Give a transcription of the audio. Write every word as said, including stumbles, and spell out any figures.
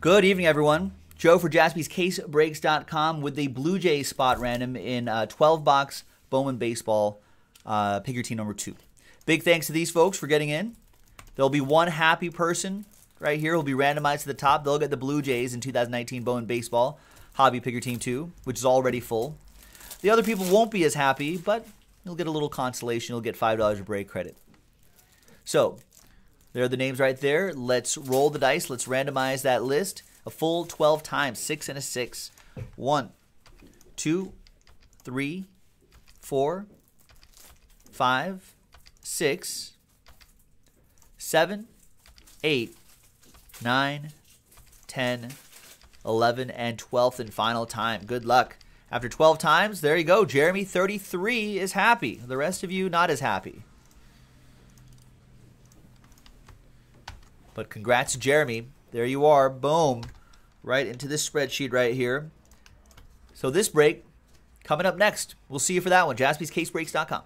Good evening, everyone. Joe for Jaspys Case Breaks dot com with the Blue Jays spot random in twelve box uh, Bowman Baseball. Uh, pick your team number two. Big thanks to these folks for getting in. There'll be one happy person right here who'll be randomized to the top. They'll get the Blue Jays in two thousand nineteen Bowman Baseball Hobby Pick Your Team two, which is already full. The other people won't be as happy, but you'll get a little consolation. You'll get five dollars a break credit. So there are the names right there. Let's roll the dice. Let's randomize that list a full twelve times. Six and a six. One, two, three, four, five, six, seven, eight, nine, ten, eleven, and twelfth and final time. Good luck. After twelve times, there you go. Jeremy, thirty-three, is happy. The rest of you, not as happy. But congrats, Jeremy. There you are. Boom. Right into this spreadsheet right here. So this break, coming up next. We'll see you for that one. Jaspys Case Breaks dot com.